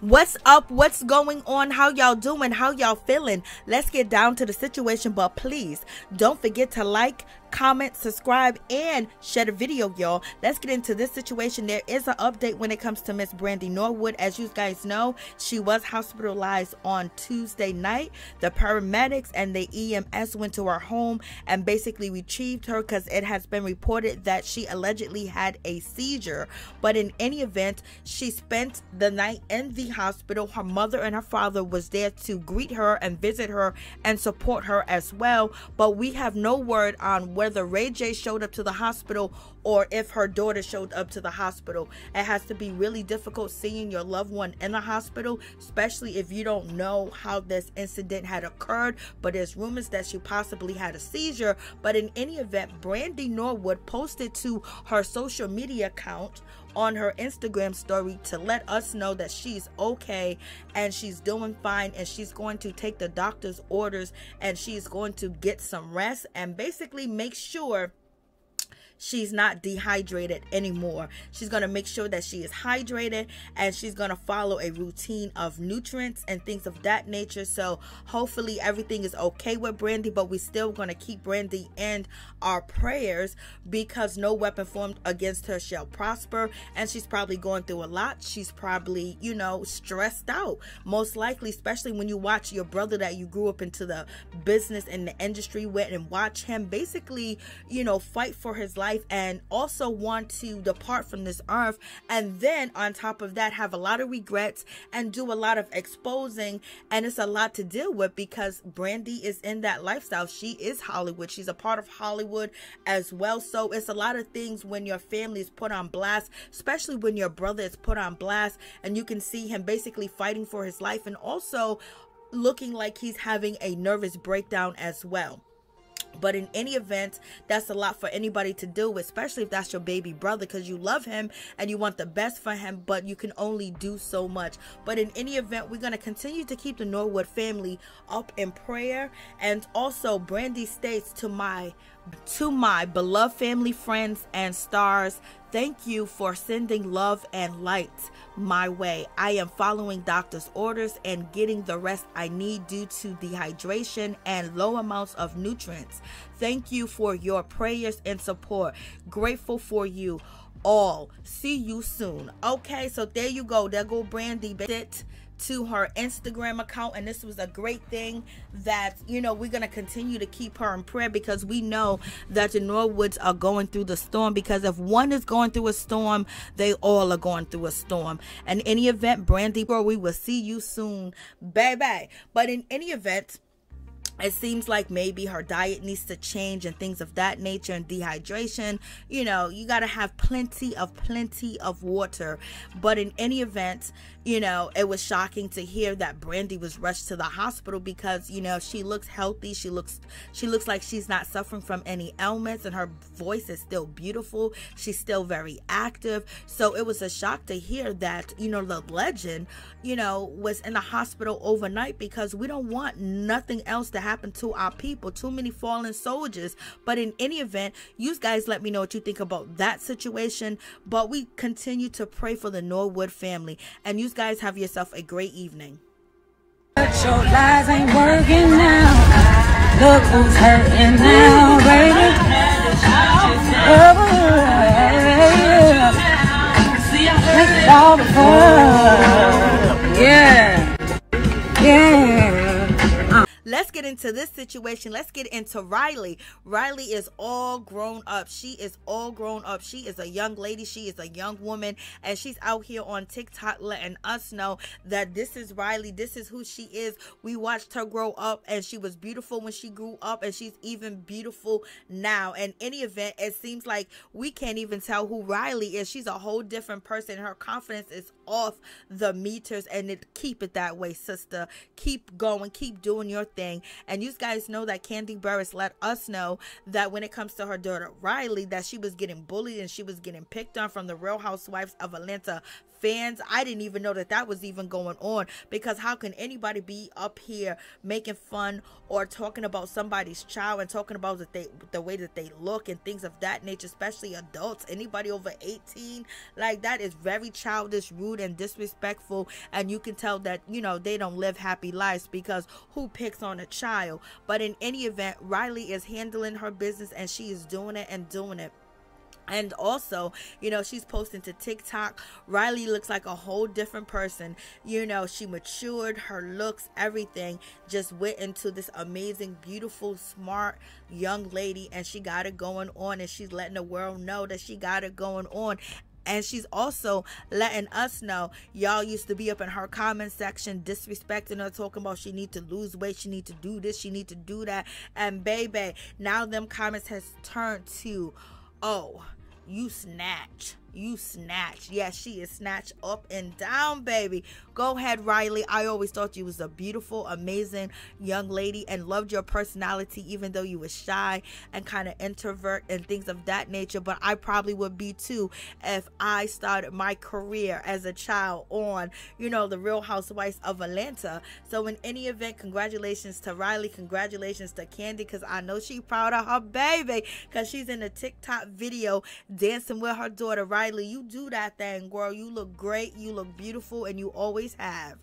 What's up? What's going on? How y'all doing? How y'all feeling? Let's get down to the situation, but please don't forget to like, comment, subscribe, and share the video, y'all. Let's get into this situation. There is an update when it comes to Miss Brandy Norwood. As you guys know, she was hospitalized on Tuesday night. The paramedics and the EMS went to her home and basically retrieved her because it has been reported that she allegedly had a seizure. But in any event, she spent the night in the hospital. Her mother and her father was there to greet her and visit her and support her as well. But we have no word on whether Ray J showed up to the hospital or if her daughter showed up to the hospital. It has to be really difficult seeing your loved one in a hospital, especially if you don't know how this incident had occurred, but there's rumors that she possibly had a seizure. But in any event, Brandy Norwood posted to her social media account on her Instagram story to let us know that she's okay and she's doing fine and she's going to take the doctor's orders and she's going to get some rest and basically make sure she's not dehydrated anymore. She's going to make sure that she is hydrated and she's going to follow a routine of nutrients and things of that nature. So hopefully everything is okay with Brandy, but we're still going to keep Brandy in our prayers because no weapon formed against her shall prosper. And she's probably going through a lot. She's probably, you know, stressed out, most likely, especially when you watch your brother that you grew up into the business and the industry with and watch him basically, you know, fight for his life and also want to depart from this earth, and then on top of that have a lot of regrets and do a lot of exposing. And it's a lot to deal with because Brandy is in that lifestyle. She is Hollywood. She's a part of Hollywood as well. So it's a lot of things when your family is put on blast, especially when your brother is put on blast, and you can see him basically fighting for his life and also looking like he's having a nervous breakdown as well. But in any event, that's a lot for anybody to deal with, especially if that's your baby brother, because you love him and you want the best for him, but you can only do so much. But in any event, we're going to continue to keep the Norwood family up in prayer. And also Brandy states, to my beloved family, friends, and stars, thank you for sending love and light my way. I am following doctor's orders and getting the rest I need due to dehydration and low amounts of nutrients. Thank you for your prayers and support. Grateful for you all. See you soon. Okay, so there you go. There go Brandy. To her Instagram account, and this was a great thing that, you know, we're going to continue to keep her in prayer because we know that the Norwoods are going through the storm, because if one is going through a storm, they all are going through a storm. And in any event, Brandy, bro, we will see you soon, baby. But in any event, it seems like maybe her diet needs to change and things of that nature, and dehydration. You know, you got to have plenty of water. But in any event, you know, it was shocking to hear that Brandy was rushed to the hospital because, you know, she looks healthy. She looks like she's not suffering from any ailments, and her voice is still beautiful. She's still very active. So it was a shock to hear that, you know, the legend, you know, was in the hospital overnight, because we don't want nothing else to happen to our people. Too many fallen soldiers. But in any event, you guys let me know what you think about that situation, but we continue to pray for the Norwood family. And you guys have yourself a great evening. But your lies ain't working now. Look who's hurting now, baby. It's all before. Yeah. Yeah. Let's get into this situation. Let's get into Riley. Riley is all grown up. She is all grown up. She is a young lady. She is a young woman. And she's out here on TikTok letting us know that this is Riley. This is who she is. We watched her grow up, and she was beautiful when she grew up, and she's even beautiful now. In any event, it seems like we can't even tell who Riley is. She's a whole different person. Her confidence is off the meters, and keep it that way, sister. Keep going. Keep doing your thing. And you guys know that Kandi Burruss let us know that when it comes to her daughter Riley, that she was getting bullied and she was getting picked on from the Real Housewives of Atlanta fans. I didn't even know that that was even going on, because how can anybody be up here making fun or talking about somebody's child and talking about that the way that they look and things of that nature, especially adults, anybody over 18? Like, that is very childish, rude, and disrespectful, and you can tell that, you know, they don't live happy lives, because who picks on a child? But in any event, Riley is handling her business, and she is doing it and doing it. And also, you know, she's posting to TikTok. Riley looks like a whole different person. You know, she matured, her looks, everything just went into this amazing, beautiful, smart young lady. And she got it going on, and she's letting the world know that she got it going on. And she's also letting us know, y'all used to be up in her comment section disrespecting her, talking about she need to lose weight, she need to do this, she need to do that. And baby, now them comments has turned to, oh, you snatch. You snatch. Yeah, she is snatched up and down, baby. Go ahead, Riley. I always thought you was a beautiful, amazing young lady, and loved your personality, even though you were shy and kind of introvert and things of that nature. But I probably would be too if I started my career as a child on, you know, the Real Housewives of Atlanta. So in any event, congratulations to Riley. Congratulations to Kandi, because I know she's proud of her baby, because she's in a TikTok video dancing with her daughter. Riley, you do that thing, girl. You look great, you look beautiful, and you always have.